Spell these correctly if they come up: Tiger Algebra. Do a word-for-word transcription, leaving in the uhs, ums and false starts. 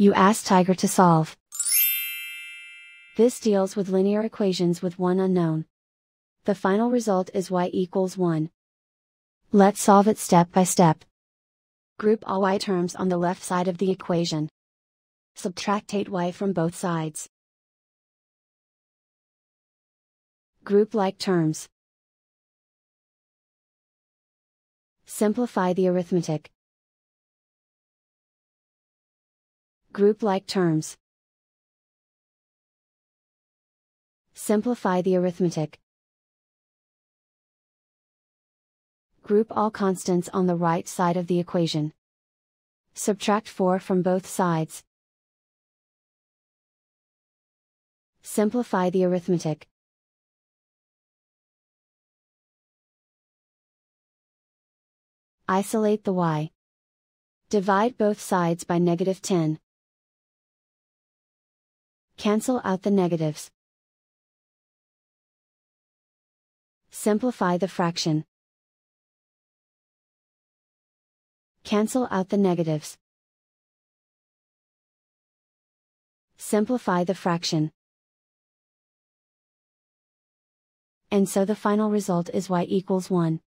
you ask Tiger to solve. This deals with linear equations with one unknown. The final result is y equals one. Let's solve it step by step. Group all y terms on the left side of the equation. Subtractate y from both sides. Group like terms. Simplify the arithmetic. Group like terms. Simplify the arithmetic. Group all constants on the right side of the equation. Subtract four from both sides. Simplify the arithmetic. Isolate the y. Divide both sides by negative ten. Cancel out the negatives. Simplify the fraction. Cancel out the negatives. Simplify the fraction. And so the final result is y equals one.